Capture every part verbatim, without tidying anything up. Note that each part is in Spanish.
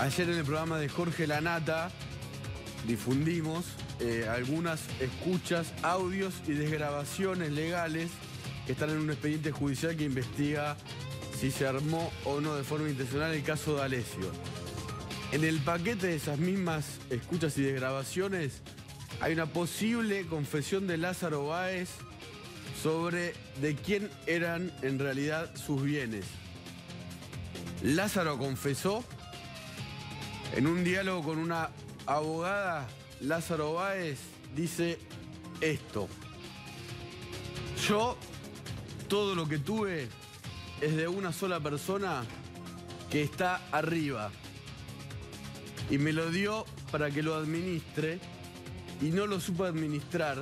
Ayer en el programa de Jorge Lanata difundimos eh, algunas escuchas, audios y desgrabaciones legales que están en un expediente judicial que investiga si se armó o no de forma intencional el caso de Alesio. En el paquete de esas mismas escuchas y desgrabaciones hay una posible confesión de Lázaro Báez sobre de quién eran en realidad sus bienes. Lázaro confesó. En un diálogo con una abogada, Lázaro Báez dice esto: yo, todo lo que tuve es de una sola persona que está arriba y me lo dio para que lo administre y no lo supo administrar,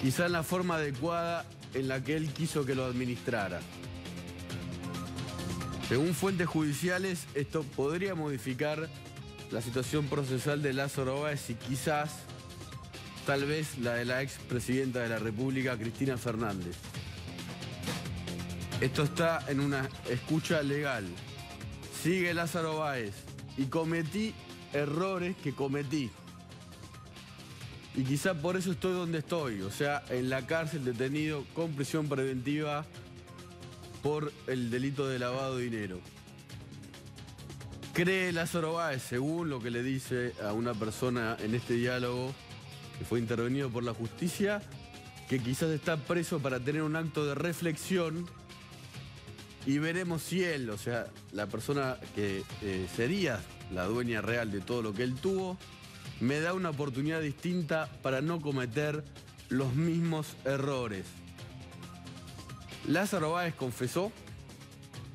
quizá en la forma adecuada en la que él quiso que lo administrara. Según fuentes judiciales, esto podría modificar la situación procesal de Lázaro Báez y quizás, tal vez, la de la expresidenta de la República, Cristina Fernández. Esto está en una escucha legal. Sigue Lázaro Báez: y cometí errores que cometí. Y quizá por eso estoy donde estoy, o sea, en la cárcel, detenido con prisión preventiva por el delito de lavado de dinero. Cree Lázaro Báez, según lo que le dice a una persona en este diálogo que fue intervenido por la justicia, que quizás está preso para tener un acto de reflexión, y veremos si él, o sea, la persona que eh, sería la dueña real de todo lo que él tuvo, me da una oportunidad distinta para no cometer los mismos errores. Lázaro Báez confesó.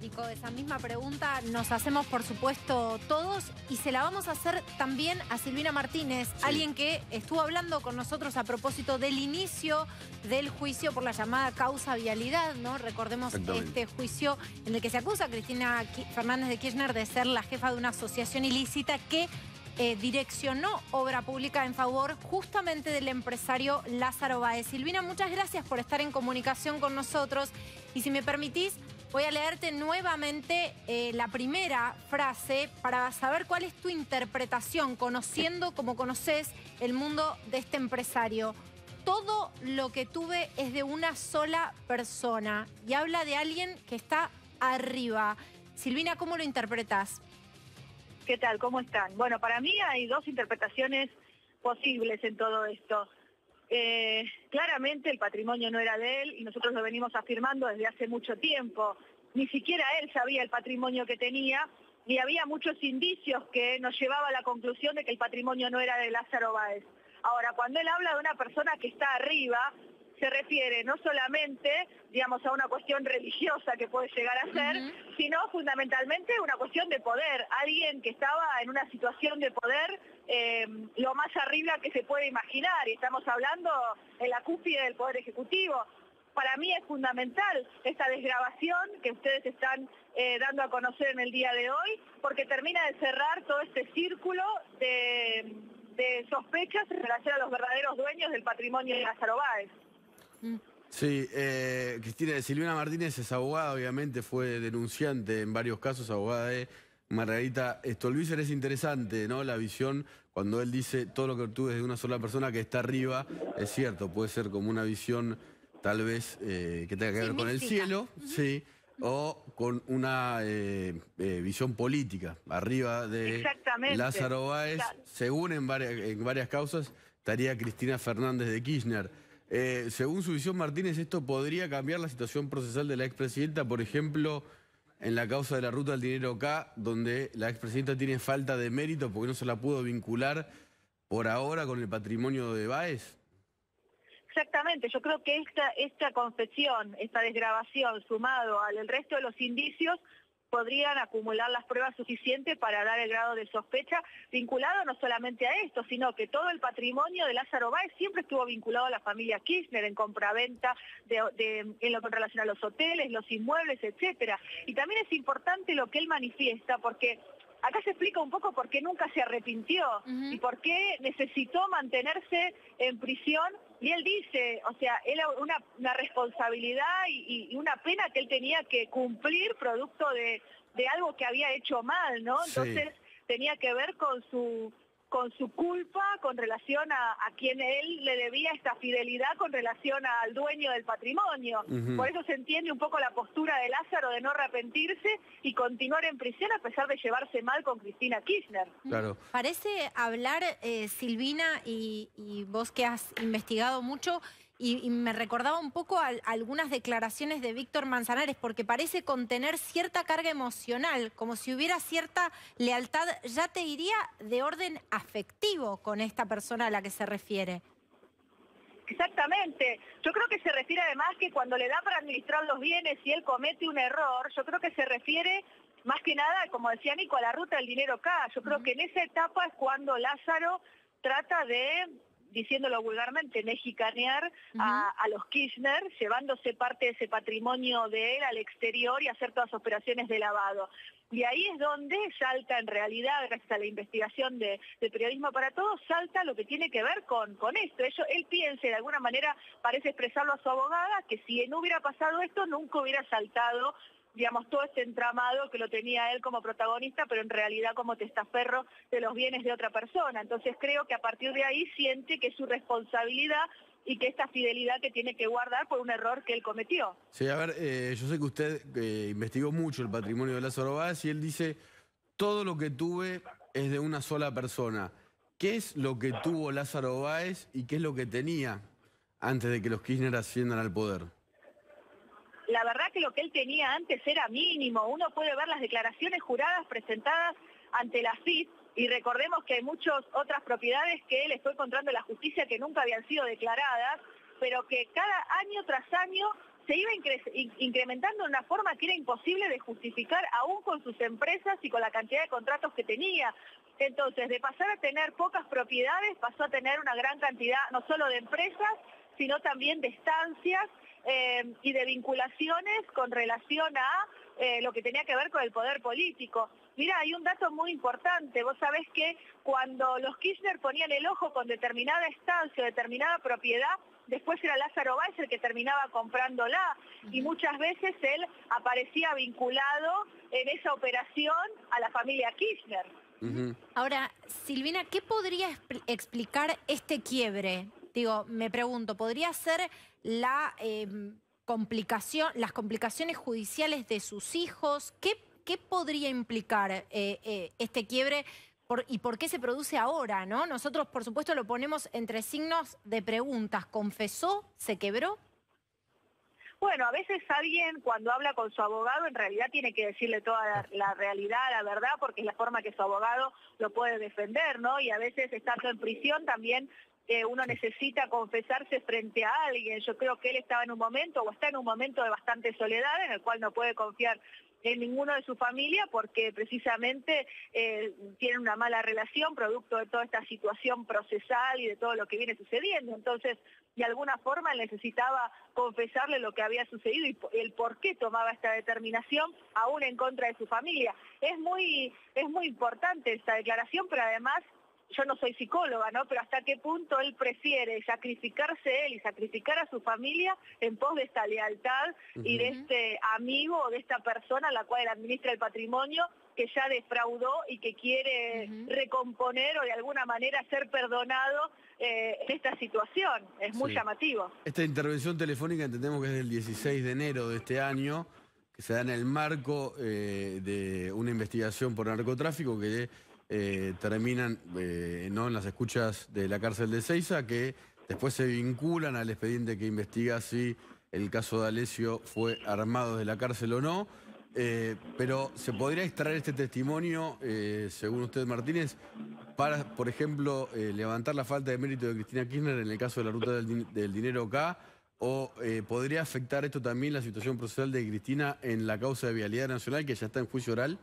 Nico, esa misma pregunta nos hacemos, por supuesto, todos, y se la vamos a hacer también a Silvina Martínez, sí, alguien que estuvo hablando con nosotros a propósito del inicio del juicio por la llamada causa vialidad, ¿no? Recordemos este juicio en el que se acusa a Cristina Fernández de Kirchner de ser la jefa de una asociación ilícita que eh, direccionó obra pública en favor justamente del empresario Lázaro Báez. Silvina, muchas gracias por estar en comunicación con nosotros, y si me permitís, voy a leerte nuevamente eh, la primera frase para saber cuál es tu interpretación, conociendo como conoces el mundo de este empresario. Todo lo que tuve es de una sola persona, y habla de alguien que está arriba. Silvina, ¿cómo lo interpretás? ¿Qué tal? ¿Cómo están? Bueno, para mí hay dos interpretaciones posibles en todo esto. Eh, claramente el patrimonio no era de él, y nosotros lo venimos afirmando desde hace mucho tiempo. Ni siquiera él sabía el patrimonio que tenía, ni había muchos indicios que nos llevaba a la conclusión de que el patrimonio no era de Lázaro Báez. Ahora, cuando él habla de una persona que está arriba, se refiere no solamente, digamos, a una cuestión religiosa que puede llegar a ser, uh-huh, sino fundamentalmente una cuestión de poder. Alguien que estaba en una situación de poder eh, lo más arriba que se puede imaginar, y estamos hablando en la cúspide del Poder Ejecutivo. Para mí es fundamental esta desgravación que ustedes están eh, dando a conocer en el día de hoy, porque termina de cerrar todo este círculo de, de sospechas en relación a los verdaderos dueños del patrimonio de Lázaro Báez. Sí, eh, Cristina, Silvina Martínez es abogada, obviamente fue denunciante en varios casos, abogada de Margarita Stolbizer. Es interesante, ¿no?, la visión cuando él dice todo lo que obtuve es de una sola persona que está arriba. Es cierto, puede ser como una visión tal vez eh, que tenga que sí, ver con mística, el cielo, sí, o con una eh, eh, visión política. Arriba de Lázaro Báez, según en varias, en varias causas, estaría Cristina Fernández de Kirchner. Eh, según su visión, Martínez, esto podría cambiar la situación procesal de la expresidenta, por ejemplo, en la causa de la ruta del dinero K, donde la expresidenta tiene falta de mérito porque no se la pudo vincular por ahora con el patrimonio de Báez. Exactamente, yo creo que esta, esta confesión, esta desgravación, sumado al resto de los indicios, podrían acumular las pruebas suficientes para dar el grado de sospecha, vinculado no solamente a esto, sino que todo el patrimonio de Lázaro Báez siempre estuvo vinculado a la familia Kirchner, en compraventa, de, de, en lo que relaciona a los hoteles, los inmuebles, etcétera. Y también es importante lo que él manifiesta, porque acá se explica un poco por qué nunca se arrepintió, uh-huh, y por qué necesitó mantenerse en prisión. Y él dice, o sea, él una, una responsabilidad y, y una pena que él tenía que cumplir producto de, de algo que había hecho mal, ¿no? Entonces sí. tenía que ver con su... con su culpa con relación a, a quien él le debía esta fidelidad con relación al dueño del patrimonio. Uh-huh. Por eso se entiende un poco la postura de Lázaro de no arrepentirse y continuar en prisión a pesar de llevarse mal con Cristina Kirchner. Claro. Parece hablar, eh, Silvina, y, y vos que has investigado mucho, y, y me recordaba un poco a, a algunas declaraciones de Víctor Manzanares, porque parece contener cierta carga emocional, como si hubiera cierta lealtad, ya te diría, de orden afectivo con esta persona a la que se refiere. Exactamente. Yo creo que se refiere además que cuando le da para administrar los bienes y él comete un error, yo creo que se refiere más que nada, como decía Nico, a la ruta del dinero K. Yo creo uh-huh. que en esa etapa es cuando Lázaro trata de... diciéndolo vulgarmente, mexicanear uh-huh. a, a los Kirchner, llevándose parte de ese patrimonio de él al exterior y hacer todas operaciones de lavado. Y ahí es donde salta en realidad, gracias a la investigación de, de Periodismo para Todos, salta lo que tiene que ver con, con esto. Ellos, él piensa, de alguna manera parece expresarlo a su abogada, que si no hubiera pasado esto, nunca hubiera saltado, digamos, todo este entramado que lo tenía él como protagonista, pero en realidad como testaferro de los bienes de otra persona. Entonces creo que a partir de ahí siente que es su responsabilidad y que esta fidelidad que tiene que guardar por un error que él cometió. Sí, a ver, eh, yo sé que usted eh, investigó mucho el patrimonio de Lázaro Báez y él dice, todo lo que tuve es de una sola persona. ¿Qué es lo que tuvo Lázaro Báez y qué es lo que tenía antes de que los Kirchner asciendan al poder? La verdad que lo que él tenía antes era mínimo. Uno puede ver las declaraciones juradas presentadas ante la A F I P y recordemos que hay muchas otras propiedades que él fue encontrando en la justicia que nunca habían sido declaradas, pero que cada año tras año se iba incre incrementando de una forma que era imposible de justificar aún con sus empresas y con la cantidad de contratos que tenía. Entonces, de pasar a tener pocas propiedades, pasó a tener una gran cantidad no solo de empresas, sino también de estancias, Eh, y de vinculaciones con relación a eh, lo que tenía que ver con el poder político. Mirá, hay un dato muy importante. Vos sabés que cuando los Kirchner ponían el ojo con determinada estancia o determinada propiedad, después era Lázaro Báez el que terminaba comprándola y muchas veces él aparecía vinculado en esa operación a la familia Kirchner. Uh-huh. Ahora, Silvina, ¿qué podría expl- explicar este quiebre? Digo, me pregunto, ¿podría ser la eh, complicación, las complicaciones judiciales de sus hijos? ¿Qué, qué podría implicar eh, eh, este quiebre por, y por qué se produce ahora, ¿no? Nosotros, por supuesto, lo ponemos entre signos de preguntas. ¿Confesó? ¿Se quebró? Bueno, a veces alguien cuando habla con su abogado en realidad tiene que decirle toda la, la realidad, la verdad, porque es la forma que su abogado lo puede defender, ¿no? Y a veces estando en prisión también... Eh, uno necesita confesarse frente a alguien. Yo creo que él estaba en un momento, o está en un momento de bastante soledad, en el cual no puede confiar en ninguno de su familia, porque precisamente eh, tienen una mala relación, producto de toda esta situación procesal y de todo lo que viene sucediendo. Entonces, de alguna forma, él necesitaba confesarle lo que había sucedido y el por qué tomaba esta determinación, aún en contra de su familia. Es muy, es muy importante esta declaración, pero además... yo no soy psicóloga, ¿no? Pero hasta qué punto él prefiere sacrificarse él y sacrificar a su familia en pos de esta lealtad uh-huh. y de este amigo o de esta persona a la cual él administra el patrimonio que ya defraudó y que quiere uh-huh. recomponer o de alguna manera ser perdonado eh, en esta situación. Es muy sí. llamativo. Esta intervención telefónica entendemos que es del dieciséis de enero de este año, que se da en el marco eh, de una investigación por narcotráfico que... Eh, terminan eh, ¿no? en las escuchas de la cárcel de Ceiza, que después se vinculan al expediente que investiga si el caso de Alesio fue armado de la cárcel o no. Eh, pero ¿se podría extraer este testimonio, eh, según usted, Martínez, para, por ejemplo, eh, levantar la falta de mérito de Cristina Kirchner en el caso de la ruta del, del dinero K? ¿O eh, podría afectar esto también la situación procesal de Cristina en la causa de Vialidad Nacional, que ya está en juicio oral?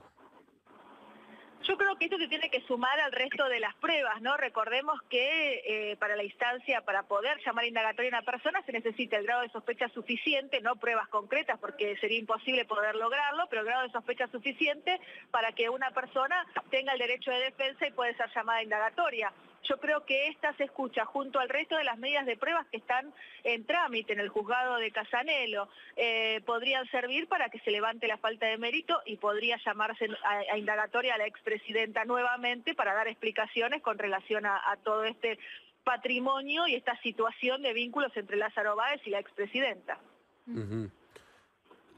Yo creo que esto se tiene que sumar al resto de las pruebas, ¿no? Recordemos que eh, para la instancia, para poder llamar indagatoria a una persona, se necesita el grado de sospecha suficiente, no pruebas concretas, porque sería imposible poder lograrlo, pero el grado de sospecha suficiente para que una persona tenga el derecho de defensa y pueda ser llamada indagatoria. Yo creo que esta se escucha junto al resto de las medidas de pruebas que están en trámite en el juzgado de Casanelo. Eh, podrían servir para que se levante la falta de mérito y podría llamarse a, a indagatoria a la expresidenta nuevamente para dar explicaciones con relación a, a todo este patrimonio y esta situación de vínculos entre Lázaro Báez y la expresidenta. Uh-huh.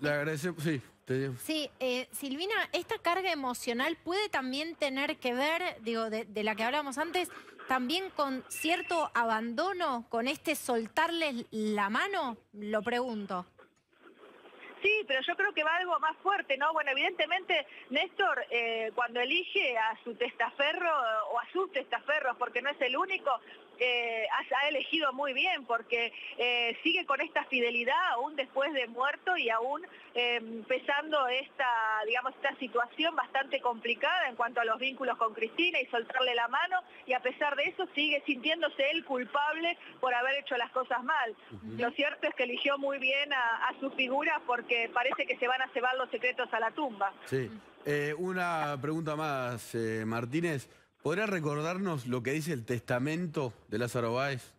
Le agradecemos, sí. Te... Sí, eh, Silvina, esta carga emocional puede también tener que ver, digo, de, de la que hablábamos antes, también con cierto abandono, con este soltarles la mano, lo pregunto. Sí, pero yo creo que va algo más fuerte, ¿no? Bueno, evidentemente, Néstor, eh, cuando elige a su testaferro o a sus testaferros, porque no es el único, eh, ha elegido muy bien, porque eh, sigue con esta fidelidad aún después de muerto y aún eh, pesando esta, digamos, esta situación bastante complicada en cuanto a los vínculos con Cristina y soltarle la mano, y a pesar de eso sigue sintiéndose él culpable por haber hecho las cosas mal. Uh-huh. Lo cierto es que eligió muy bien a, a su figura porque que parece que se van a llevar los secretos a la tumba. Sí. Eh, una pregunta más, eh, Martínez. ¿Podría recordarnos lo que dice el testamento de Lázaro Báez?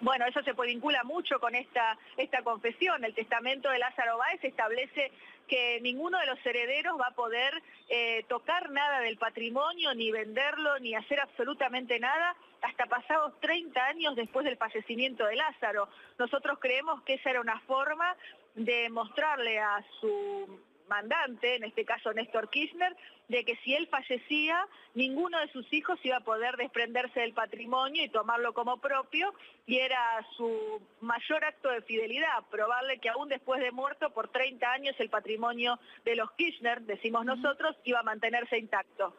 Bueno, eso se vincula mucho con esta, esta confesión. El testamento de Lázaro Báez establece que ninguno de los herederos va a poder eh, tocar nada del patrimonio, ni venderlo, ni hacer absolutamente nada, hasta pasados treinta años después del fallecimiento de Lázaro. Nosotros creemos que esa era una forma de mostrarle a su mandante, en este caso Néstor Kirchner, de que si él fallecía, ninguno de sus hijos iba a poder desprenderse del patrimonio y tomarlo como propio, y era su mayor acto de fidelidad, probarle que aún después de muerto, por treinta años, el patrimonio de los Kirchner, decimos nosotros, iba a mantenerse intacto.